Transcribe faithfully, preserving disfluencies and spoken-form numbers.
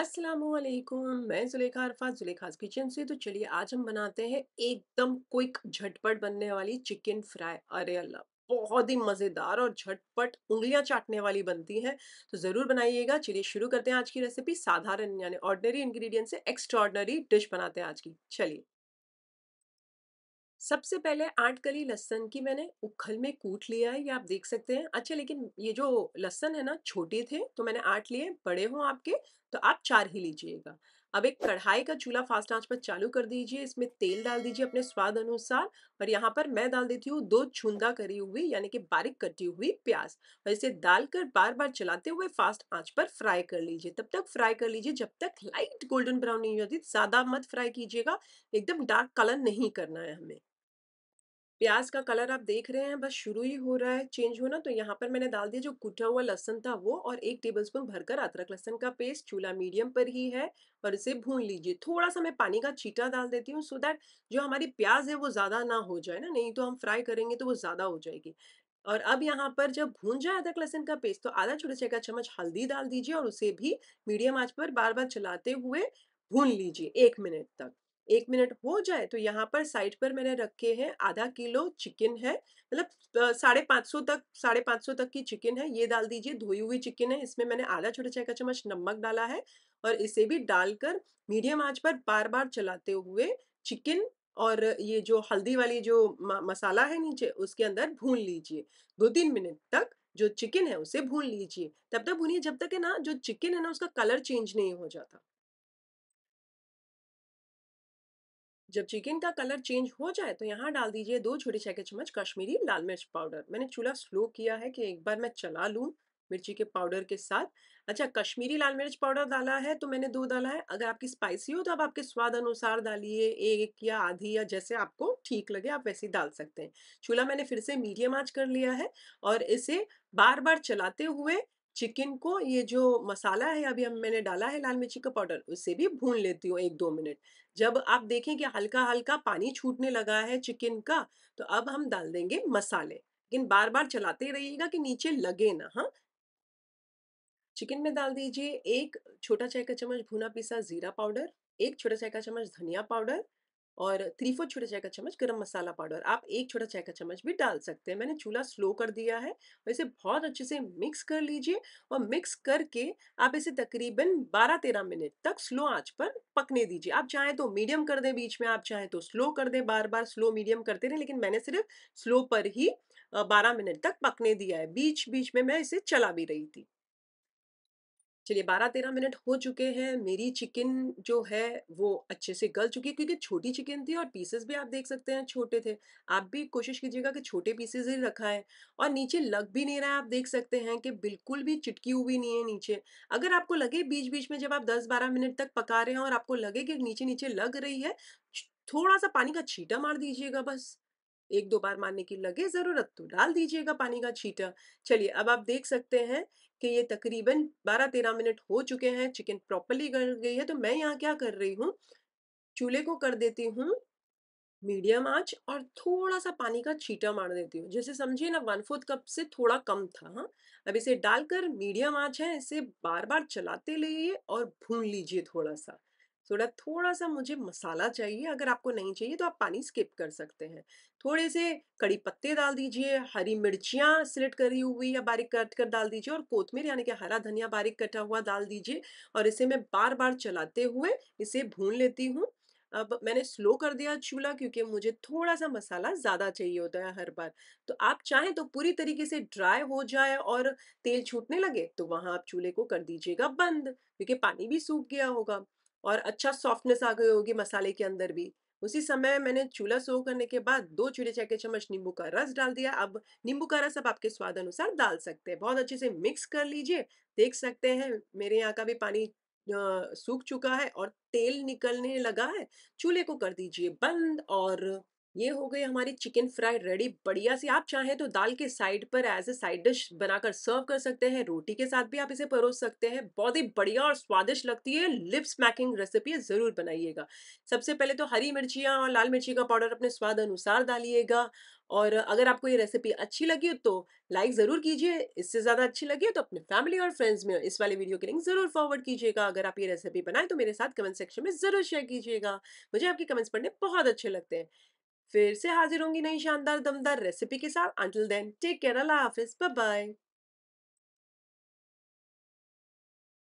अस्सलामुअलैकुम, मैं जुलेखा अरफाज जुलेखाज किचन से। तो चलिए आज हम बनाते हैं एकदम क्विक झटपट बनने वाली चिकन फ्राई। अरे अल्लाह, बहुत ही मज़ेदार और झटपट उंगलियां चाटने वाली बनती हैं, तो ज़रूर बनाइएगा। चलिए शुरू करते हैं आज की रेसिपी। साधारण यानी ऑर्डिनरी इंग्रेडिएंट से एक्स्ट्राऑर्डिनरी डिश बनाते हैं आज की। चलिए सबसे पहले आठ कली लहसुन की मैंने उखल में कूट लिया है, ये आप देख सकते हैं। अच्छा, लेकिन ये जो लहसुन है ना, छोटे थे तो मैंने आठ लिए, बड़े हों आपके तो आप चार ही लीजिएगा। अब एक कढ़ाई का चूल्हा फास्ट आंच पर चालू कर दीजिए, इसमें तेल डाल दीजिए अपने स्वाद अनुसार। और यहाँ पर मैं डाल देती हूँ दो छूंदा करी हुई यानी कि बारीक कटी हुई प्याज, और इसे डालकर बार बार चलाते हुए फास्ट आंच पर फ्राई कर लीजिए। तब तक फ्राई कर लीजिए जब तक लाइट गोल्डन ब्राउन नहीं होती। ज्यादा मत फ्राई कीजिएगा, एकदम डार्क कलर नहीं करना है हमें। प्याज का कलर आप देख रहे हैं, बस शुरू ही हो रहा है चेंज होना। तो यहाँ पर मैंने डाल दिया जो कुटा हुआ लहसुन था वो, और एक टेबलस्पून भरकर अदरक लहसुन का पेस्ट। चूल्हा मीडियम पर ही है और इसे भून लीजिए। थोड़ा सा मैं पानी का छींटा डाल देती हूँ सो दैट जो हमारी प्याज है वो ज़्यादा ना हो जाए ना, नहीं तो हम फ्राई करेंगे तो वो ज़्यादा हो जाएगी। और अब यहाँ पर जब भून जाए अदरक लहसुन का पेस्ट, तो आधा छोटे चाय का चम्मच हल्दी डाल दीजिए और उसे भी मीडियम आँच पर बार बार चलाते हुए भून लीजिए एक मिनट तक। एक मिनट हो जाए तो यहाँ पर साइड पर मैंने रखे हैं आधा किलो चिकन है, मतलब साढ़े पाँच सौ तक साढ़े पाँच सौ तक की चिकन है, ये डाल दीजिए। धोई हुई चिकन है, इसमें मैंने आधा छोटा चाय का चम्मच नमक डाला है और इसे भी डालकर मीडियम आंच पर बार बार चलाते हुए चिकन और ये जो हल्दी वाली जो मसाला है नीचे उसके अंदर भून लीजिए। दो तीन मिनट तक जो चिकन है उसे भून लीजिए, तब तक भूनिए जब तक है ना जो चिकन है ना उसका कलर चेंज नहीं हो जाता। जब चिकन का कलर चेंज हो जाए तो यहाँ डाल दीजिए दो छोटे चाय के चम्मच कश्मीरी लाल मिर्च पाउडर। मैंने चूल्हा स्लो किया है कि एक बार मैं चला लूँ मिर्ची के पाउडर के साथ। अच्छा, कश्मीरी लाल मिर्च पाउडर डाला है तो मैंने दो डाला है। अगर आपकी स्पाइसी हो तो आप आपके स्वाद अनुसार डालिए, एक या आधी या जैसे आपको ठीक लगे आप वैसे डाल सकते हैं। चूल्हा मैंने फिर से मीडियम आँच कर लिया है और इसे बार बार चलाते हुए चिकन को ये जो मसाला है अभी हम मैंने डाला है लाल मिर्ची का पाउडर उसे भी भून लेती हूँ एक दो मिनट। जब आप देखें कि हल्का हल्का पानी छूटने लगा है चिकन का, तो अब हम डाल देंगे मसाले, लेकिन बार बार चलाते रहिएगा कि नीचे लगे ना। हाँ, चिकन में डाल दीजिए एक छोटा चाय का चम्मच भुना पिसा जीरा पाउडर, एक छोटा चाय का चम्मच धनिया पाउडर और थ्री फोर्थ छोटा चाय का चम्मच गरम मसाला पाउडर। आप एक छोटा चाय का चम्मच भी डाल सकते हैं। मैंने चूल्हा स्लो कर दिया है और इसे बहुत अच्छे से मिक्स कर लीजिए। और मिक्स करके आप इसे तकरीबन बारह तेरह मिनट तक स्लो आंच पर पकने दीजिए। आप चाहें तो मीडियम कर दें, बीच में आप चाहें तो स्लो कर दें, बार बार स्लो मीडियम करते रहें, लेकिन मैंने सिर्फ स्लो पर ही बारह मिनट तक पकने दिया है। बीच बीच में मैं इसे चला भी रही थी। चलिए बारह तेरह मिनट हो चुके हैं। मेरी चिकन जो है वो अच्छे से गल चुकी है, क्योंकि छोटी चिकन थी और पीसेस भी आप देख सकते हैं छोटे थे। आप भी कोशिश कीजिएगा कि छोटे पीसेस ही रखा है और नीचे लग भी नहीं रहा है। आप देख सकते हैं कि बिल्कुल भी चिटकी हुई नहीं है नीचे। अगर आपको लगे बीच बीच में जब आप दस बारह मिनट तक पका रहे हैं और आपको लगे कि नीचे नीचे लग रही है, थोड़ा सा पानी का छींटा मार दीजिएगा, बस एक दो बार मारने की लगे ज़रूरत तो डाल दीजिएगा पानी का छींटा। चलिए अब आप देख सकते हैं कि ये तकरीबन बारह तेरह मिनट हो चुके हैं, चिकन प्रॉपरली गल गई है। तो मैं यहाँ क्या कर रही हूँ, चूल्हे को कर देती हूँ मीडियम आंच और थोड़ा सा पानी का छींटा मार देती हूँ, जैसे समझिए ना वन फोर्थ कप से थोड़ा कम था। हाँ, अब इसे डालकर मीडियम आंच है, इसे बार बार चलाते रहिए और भून लीजिए। थोड़ा सा थोड़ा थोड़ा सा मुझे मसाला चाहिए, अगर आपको नहीं चाहिए तो आप पानी स्किप कर सकते हैं। थोड़े से कड़ी पत्ते डाल दीजिए, हरी मिर्चियाँ स्लिट करी हुई या बारीक कट कर डाल दीजिए और कोथमीर यानी कि हरा धनिया बारीक कटा हुआ डाल दीजिए और इसे मैं बार बार चलाते हुए इसे भून लेती हूँ। अब मैंने स्लो कर दिया चूल्हा, क्योंकि मुझे थोड़ा सा मसाला ज़्यादा चाहिए होता है हर बार। तो आप चाहें तो पूरी तरीके से ड्राई हो जाए और तेल छूटने लगे तो वहाँ आप चूल्हे को कर दीजिएगा बंद, क्योंकि पानी भी सूख गया होगा और अच्छा सॉफ्टनेस आ गई होगी मसाले के अंदर भी। उसी समय मैंने चूल्हा स्लो करने के बाद दो छोटे चाय के चम्मच नींबू का रस डाल दिया। अब नींबू का रस आप आपके स्वाद अनुसार डाल सकते हैं। बहुत अच्छे से मिक्स कर लीजिए। देख सकते हैं मेरे यहाँ का भी पानी सूख चुका है और तेल निकलने लगा है। चूल्हे को कर दीजिए बंद और ये हो गई हमारी चिकन फ्राई रेडी बढ़िया से। आप चाहें तो दाल के साइड पर एज ए साइड डिश बनाकर सर्व कर सकते हैं, रोटी के साथ भी आप इसे परोस सकते हैं। बहुत ही बढ़िया और स्वादिष्ट लगती है लिप स्मैकिंग रेसिपी है, ज़रूर बनाइएगा। सबसे पहले तो हरी मिर्चियाँ और लाल मिर्ची का पाउडर अपने स्वाद अनुसार डालिएगा। और अगर आपको ये रेसिपी अच्छी लगी हो तो लाइक ज़रूर कीजिए, इससे ज़्यादा अच्छी लगी हो तो अपने फैमिली और फ्रेंड्स में इस वाले वीडियो के लिंक ज़रूर फॉरवर्ड कीजिएगा। अगर आप ये रेसिपी बनाएं तो मेरे साथ कमेंट सेक्शन में ज़रूर शेयर कीजिएगा, मुझे आपके कमेंट्स पढ़ने बहुत अच्छे लगते हैं। फिर से हाजिर होंगी नई शानदार दमदार रेसिपी के साथ। अंटिल देन टेक केयर, अल्लाह हाफिज़, बाय बाय।